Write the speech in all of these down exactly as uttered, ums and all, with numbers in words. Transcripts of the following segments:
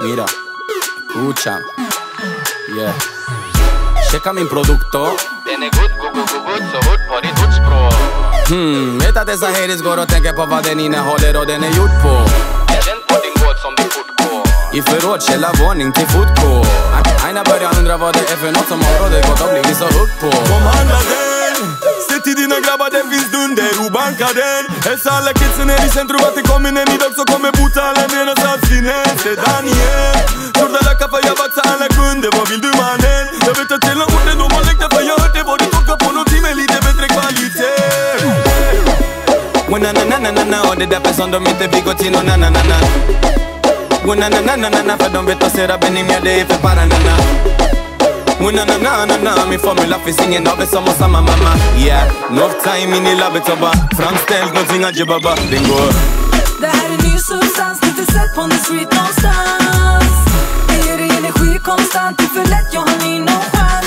Mira, escucha, yeah. Checa mi producto. Tiene good, good, good, good, so good, por it good, bro. Hmm, meta de sa haters goro tenke pava de nine holero de ne jutpo. Eden putin god som de futko. I förråd källa varning till futko. Ena börjar undra vad det är för något som har rådet gått och blivit så upp på. Kom handla den, se till dina grabbar det finns dunder, obanka den. Hälsa alla kidsen ner i centrum att det kommer en idag så kommer botallen och satt sin häst. Det är Daniel, tror det där kaffar jag vaxar alla kunder, vad vill du mannen? Jag vet att hela orten de har längtat för jag hört det, vad du tolkar på någonting med lite bättre kvalitet. Wanananananana, och det där person de inte vill gå till någon annan annan. Wanananananana, för de vet vad seraben i mig det är för paranana. Wananananana, min formula finns ingen av er som har samma mamma. Yeah, North time in i labbet tobba, framställd någonting adjebaba, den går. Det här är en ny substans, inte sett på the street någonstans. Det ger energi konstant, det är för lätt, jag har ni någon chans.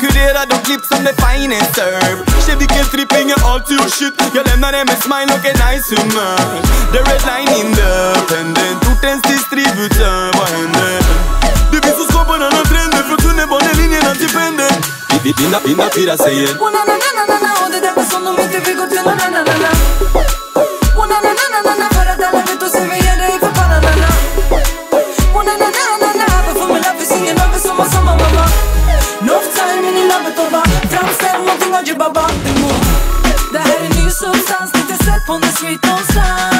Kurera de klipp som det finest herb. Tjej vilken stripping är allt your shit. Jag lämnar det med smile och en nice humör. The red line in the pendant. Ortens distributör, vad händer? Det finns så skapar alla trender. Från tunnelbanelinjerna till pendeln. Dina, dina fyra säger oh na na na na na na. Och det där var som de inte fick gå till na na na na na. Oh na na na na na na. För att alla vet och ser vi gör det för bara na na. Oh na na na na na. Varför med love is ingen över som har samma mamma. North time in i labbet och va. Framställ någonting av djur, bara vatten. Det här är en ny substans, inte sett på the street någonstans.